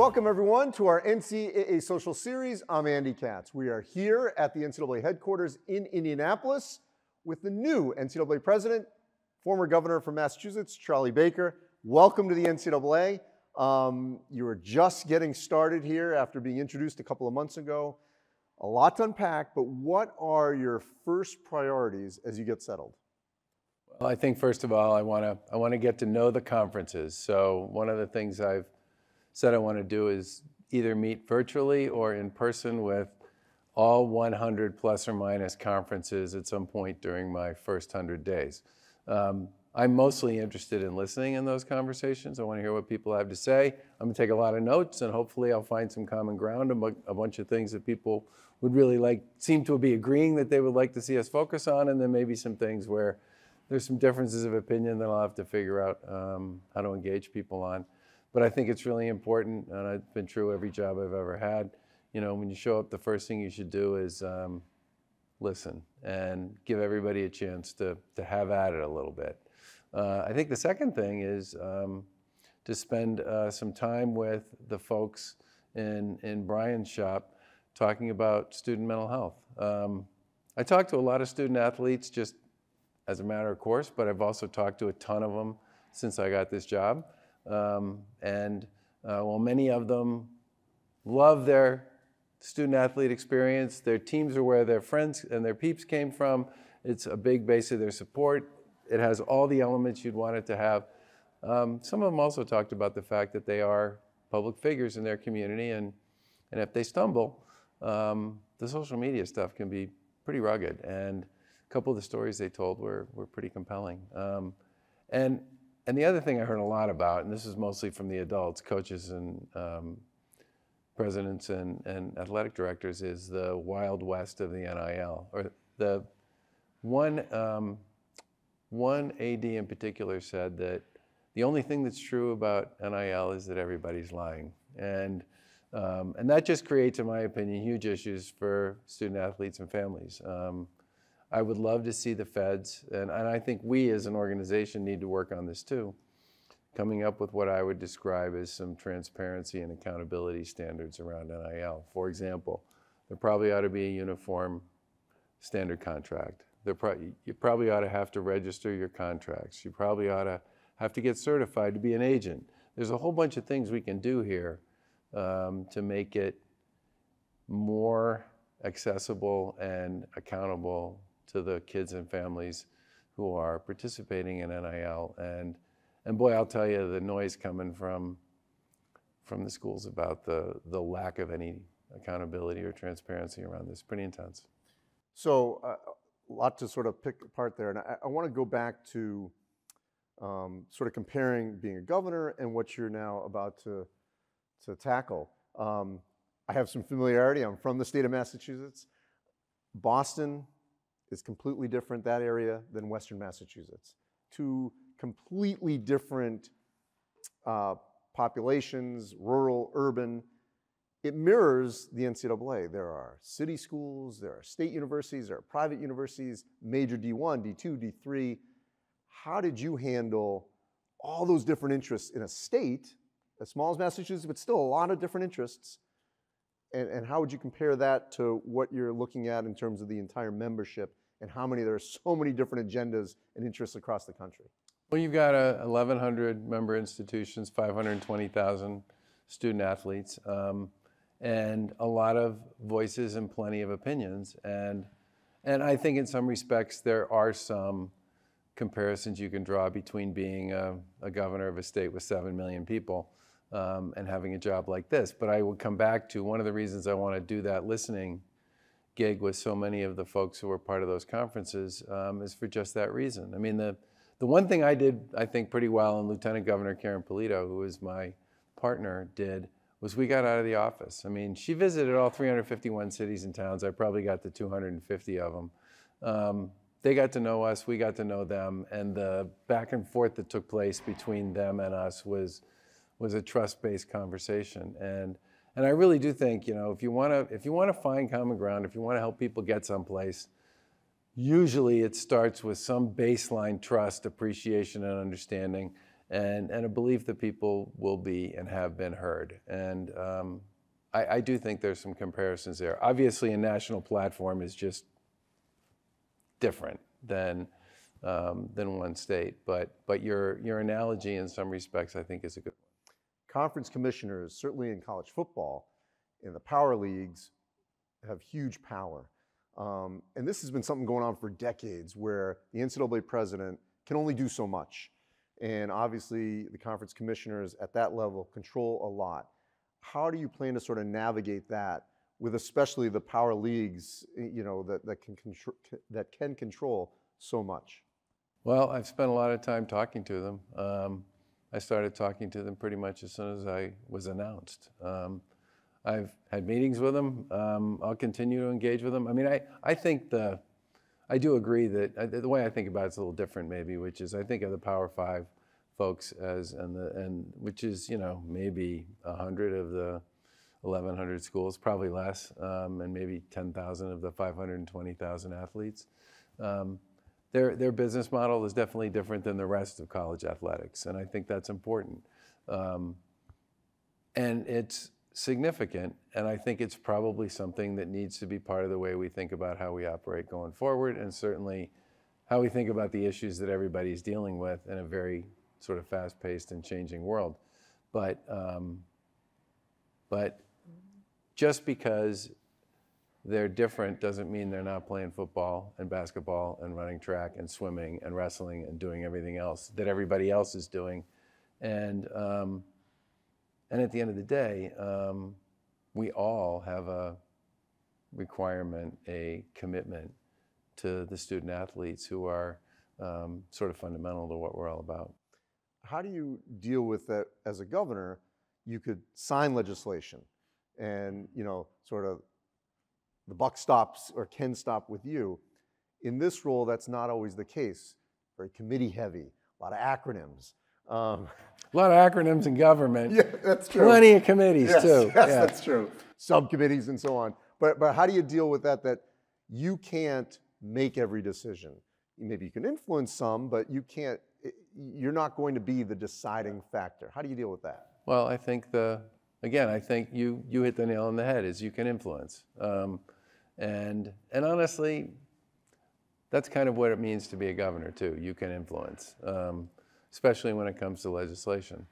Welcome everyone to our NCAA social series. I'm Andy Katz. We are here at the NCAA headquarters in Indianapolis with the new NCAA president, former governor from Massachusetts, Charlie Baker. Welcome to the NCAA. You are just getting started here after being introduced a couple of months ago. A lot to unpack, but what are your first priorities as you get settled? Well, I think first of all, I want to get to know the conferences. So one of the things I've said I want to do is either meet virtually or in person with all 100 plus or minus conferences at some point during my first 100 days. I'm mostly interested in listening in those conversations. I want to hear what people have to say. I'm going to take a lot of notes, and hopefully I'll find some common ground among a bunch of things that people would really like, seem to be agreeing that they would like to see us focus on, and then maybe some things where there's some differences of opinion that I'll have to figure out how to engage people on. But I think it's really important, and it's been true every job I've ever had. You know, when you show up, the first thing you should do is listen and give everybody a chance to have at it a little bit. I think the second thing is to spend some time with the folks in Brian's shop talking about student mental health. I talk to a lot of student athletes just as a matter of course, but I've also talked to a ton of them since I got this job. While many of them love their student-athlete experience, their teams are where their friends and their peeps came from. It's a big base of their support. It has all the elements you'd want it to have. Some of them also talked about the fact that they are public figures in their community, and if they stumble, the social media stuff can be pretty rugged. And a couple of the stories they told were pretty compelling. And the other thing I heard a lot about, and this is mostly from the adults, coaches and presidents and athletic directors, is the Wild West of the NIL. Or the one AD in particular said that the only thing that's true about NIL is that everybody's lying. And that just creates, in my opinion, huge issues for student athletes and families. I would love to see the feds, and I think we as an organization need to work on this too, coming up with what I would describe as some transparency and accountability standards around NIL. For example, there probably ought to be a uniform standard contract. You probably ought to have to register your contracts. You probably ought to have to get certified to be an agent. There's a whole bunch of things we can do here to make it more accessible and accountable to the kids and families who are participating in NIL. And boy, I'll tell you, the noise coming from the schools about the lack of any accountability or transparency around this is pretty intense. So a lot to sort of pick apart there. And I want to go back to sort of comparing being a governor and what you're now about to tackle. I have some familiarity. I'm from the state of Massachusetts. Boston is completely different, that area, than Western Massachusetts. Two completely different populations, rural, urban. It mirrors the NCAA. There are city schools, there are state universities, there are private universities, major D1, D2, D3. How did you handle all those different interests in a state as small as Massachusetts, but still a lot of different interests? And how would you compare that to what you're looking at in terms of the entire membership and how many, there are so many different agendas and interests across the country? Well, you've got 1,100 member institutions, 520,000 student athletes, and a lot of voices and plenty of opinions. And I think in some respects, there are some comparisons you can draw between being a governor of a state with 7 million people and having a job like this. But I will come back to one of the reasons I want to do that listening gig with so many of the folks who were part of those conferences is for just that reason. I mean, the one thing I did, I think, pretty well, and Lieutenant Governor Karen Polito, who is my partner, did, was we got out of the office. I mean, she visited all 351 cities and towns. I probably got to 250 of them. They got to know us, we got to know them, and the back and forth that took place between them and us was a trust-based conversation. And I really do think, you know, if you want to find common ground, if you want to help people get someplace, usually it starts with some baseline trust, appreciation, and understanding. and a belief that people will be and have been heard. And I do think there's some comparisons there. Obviously, a national platform is just different than one state, but your analogy in some respects I think is a good one. Conference commissioners, certainly in college football, in the power leagues, have huge power. And this has been something going on for decades where the NCAA president can only do so much. And obviously the conference commissioners at that level control a lot. How do you plan to sort of navigate that with especially the power leagues, you know, that can control so much? Well, I've spent a lot of time talking to them. I started talking to them pretty much as soon as I was announced. I've had meetings with them. I'll continue to engage with them. I mean, I think I do agree that the way I think about it's a little different maybe, which is I think of the Power Five folks as, which is, you know, maybe 100 of the 1,100 schools, probably less, and maybe 10,000 of the 520,000 athletes. Their business model is definitely different than the rest of college athletics, and I think that's important. And it's significant, and I think it's probably something that needs to be part of the way we think about how we operate going forward, and certainly how we think about the issues that everybody's dealing with in a very sort of fast-paced and changing world. But just because they're different doesn't mean they're not playing football and basketball and running track and swimming and wrestling and doing everything else that everybody else is doing. And at the end of the day, we all have a requirement, a commitment to the student athletes who are sort of fundamental to what we're all about. How do you deal with that as a governor? You could sign legislation and, you know, sort of the buck stops or can stop with you. In this role, that's not always the case. Very committee heavy, a lot of acronyms. A lot of acronyms in government. Yeah, that's true. Plenty of committees, yes, too. Yes, yeah. That's true. Subcommittees and so on. But how do you deal with that, that you can't make every decision? Maybe you can influence some, but you can't, you're not going to be the deciding factor. How do you deal with that? Well, I think again, I think you hit the nail on the head, is you can influence. And honestly, that's kind of what it means to be a governor, too. You can influence. Especially when it comes to legislation.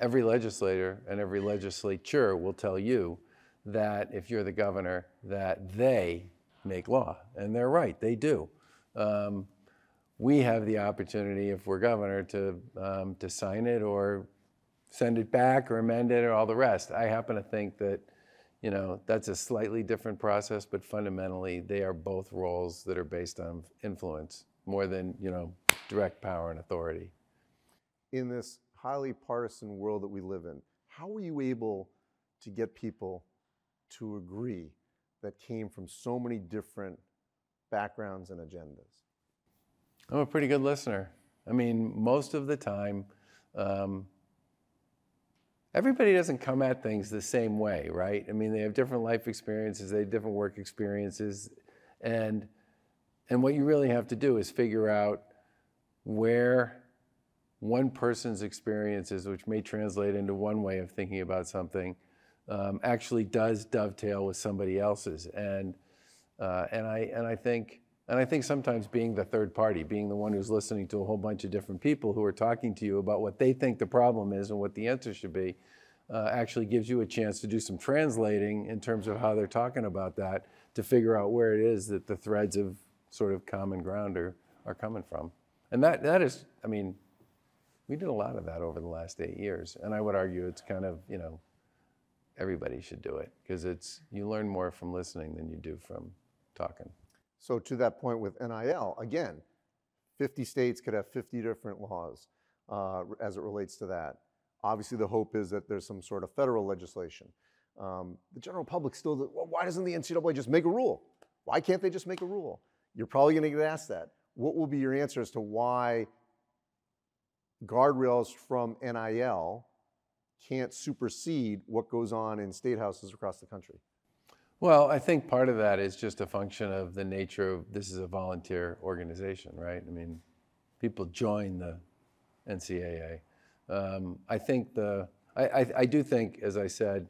Every legislator and every legislature will tell you that if you're the governor, that they make law, and they're right, they do. We have the opportunity, if we're governor, to sign it or send it back or amend it or all the rest. I happen to think that, you know, that's a slightly different process, but fundamentally they are both roles that are based on influence more than, you know, direct power and authority. In this highly partisan world that we live in, how were you able to get people to agree that came from so many different backgrounds and agendas? I'm a pretty good listener. I mean, most of the time, everybody doesn't come at things the same way, right? I mean, they have different life experiences, they have different work experiences, and what you really have to do is figure out where one person's experiences, which may translate into one way of thinking about something, actually does dovetail with somebody else's. And I think sometimes being the third party, being the one who's listening to a whole bunch of different people who are talking to you about what they think the problem is and what the answer should be, actually gives you a chance to do some translating in terms of how they're talking about that, to figure out where it is that the threads of sort of common ground are coming from. And that is, I mean, we did a lot of that over the last 8 years. And I would argue it's kind of, you know, everybody should do it, because it's, you learn more from listening than you do from talking. So to that point with NIL, again, 50 states could have 50 different laws as it relates to that. Obviously the hope is that there's some sort of federal legislation. The general public still, well, why doesn't the NCAA just make a rule? Why can't they just make a rule? You're probably gonna get asked that. What will be your answer as to why guardrails from NIL can't supersede what goes on in state houses across the country? Well, I think part of that is just a function of the nature of, this is a volunteer organization, right? I mean, people join the NCAA. I do think, as I said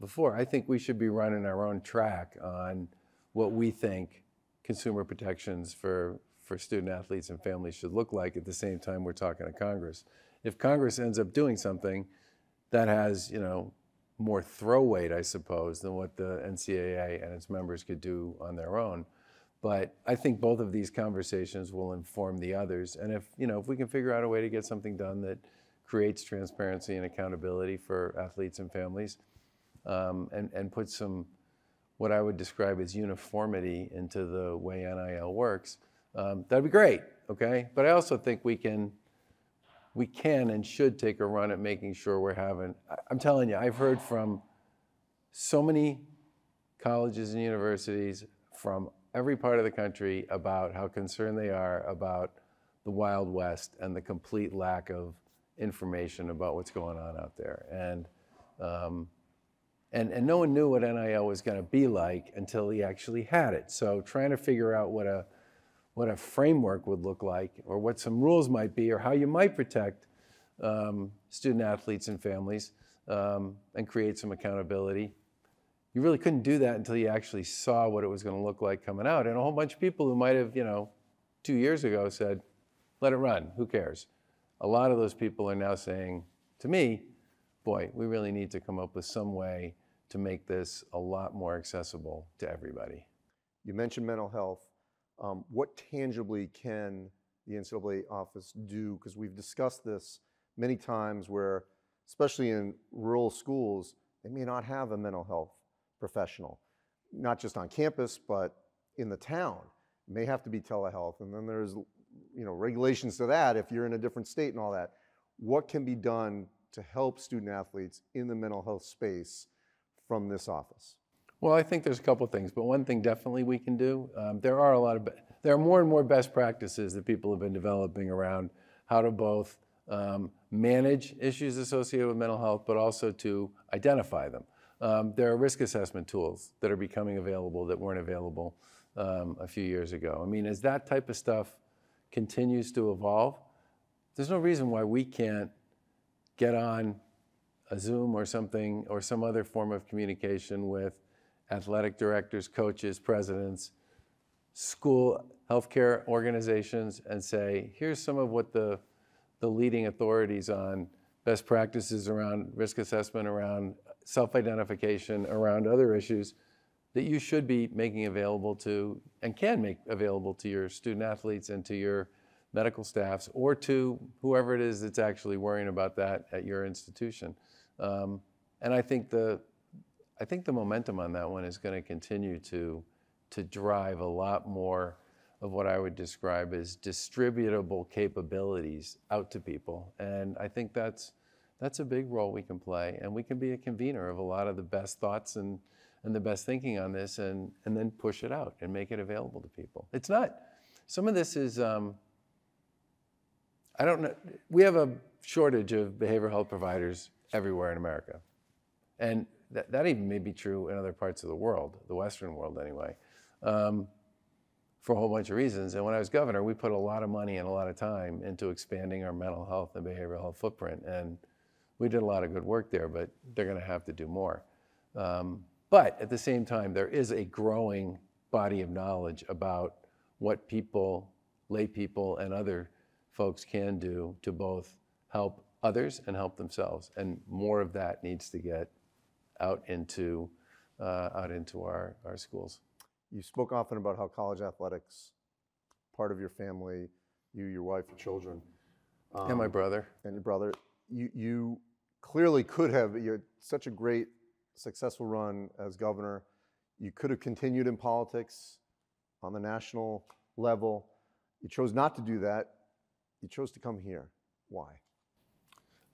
before, I think we should be running our own track on what we think consumer protections for student athletes and families should look like at the same time we're talking to Congress. If Congress ends up doing something that has, you know, more throw weight, I suppose, than what the NCAA and its members could do on their own. But I think both of these conversations will inform the others. And if, you know, if we can figure out a way to get something done that creates transparency and accountability for athletes and families, and put some, what I would describe as uniformity into the way NIL works, that'd be great, okay? But I also think we can and should take a run at making sure we're having, I'm telling you, I've heard from so many colleges and universities from every part of the country about how concerned they are about the Wild West and the complete lack of information about what's going on out there. And no one knew what NIL was going to be like until he actually had it. So trying to figure out what a framework would look like, or what some rules might be, or how you might protect student athletes and families and create some accountability. You really couldn't do that until you actually saw what it was going to look like coming out. And a whole bunch of people who might have, you know, 2 years ago said, let it run, who cares? A lot of those people are now saying to me, boy, we really need to come up with some way to make this a lot more accessible to everybody. You mentioned mental health. What tangibly can the NCAA office do? Because we've discussed this many times where, especially in rural schools, they may not have a mental health professional, not just on campus, but in the town. It may have to be telehealth, and then there's, you know, regulations to that if you're in a different state and all that. What can be done to help student athletes in the mental health space from this office? Well, I think there's a couple of things, but one thing definitely we can do, there are more and more best practices that people have been developing around how to both manage issues associated with mental health, but also to identify them. There are risk assessment tools that are becoming available that weren't available a few years ago. I mean, as that type of stuff continues to evolve, there's no reason why we can't get on a Zoom or something, or some other form of communication with athletic directors, coaches, presidents, school healthcare organizations, and say, here's some of what the leading authorities on best practices around risk assessment, around self-identification, around other issues that you should be making available to, and can make available to your student athletes and to your medical staffs, or to whoever it is that's actually worrying about that at your institution. And I think the momentum on that one is going to continue to drive a lot more of what I would describe as distributable capabilities out to people. And I think that's a big role we can play, and we can be a convener of a lot of the best thoughts and the best thinking on this, and then push it out and make it available to people. It's not, some of this is, I don't know, we have a shortage of behavioral health providers everywhere in America. And that even may be true in other parts of the world, the Western world anyway, for a whole bunch of reasons. And when I was governor, we put a lot of money and a lot of time into expanding our mental health and behavioral health footprint. And we did a lot of good work there, but they're gonna have to do more. But at the same time, there is a growing body of knowledge about what people, lay people, and other folks can do to both help others and help themselves, and more of that needs to get out into our schools. You spoke often about how college athletics, part of your family, you, your wife, your children, and my brother, and your brother. You clearly could have. You had such a great, successful run as governor. You could have continued in politics on the national level. You chose not to do that. You chose to come here. Why?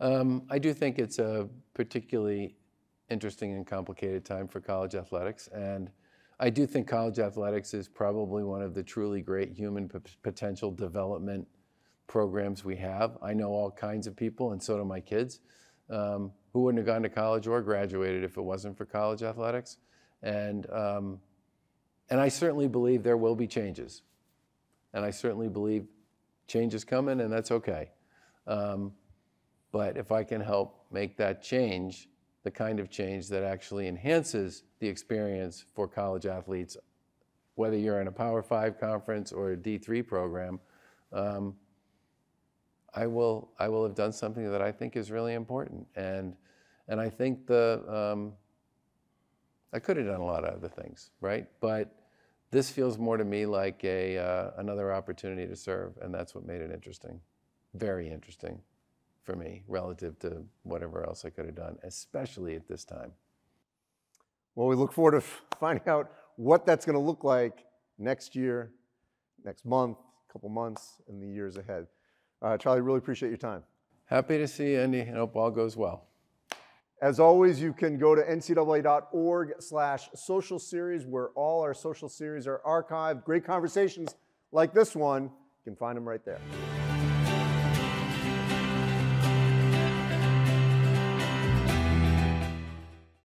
I do think it's a particularly interesting and complicated time for college athletics. And I do think college athletics is probably one of the truly great human potential development programs we have. I know all kinds of people, and so do my kids, who wouldn't have gone to college or graduated if it wasn't for college athletics. And I certainly believe there will be changes. And I certainly believe change is coming, and that's okay. But if I can help make that change, the kind of change that actually enhances the experience for college athletes, whether you're in a Power Five conference or a D3 program, I will have done something that I think is really important. And I think I could have done a lot of other things, right? But this feels more to me like another opportunity to serve, and that's what made it interesting, very interesting for me relative to whatever else I could have done, especially at this time. Well, we look forward to finding out what that's going to look like next year, next month, a couple months, and the years ahead. Charlie, really appreciate your time. Happy to see you, Andy, and hope all goes well. As always, you can go to ncaa.org/social series, where all our social series are archived. Great conversations like this one, you can find them right there.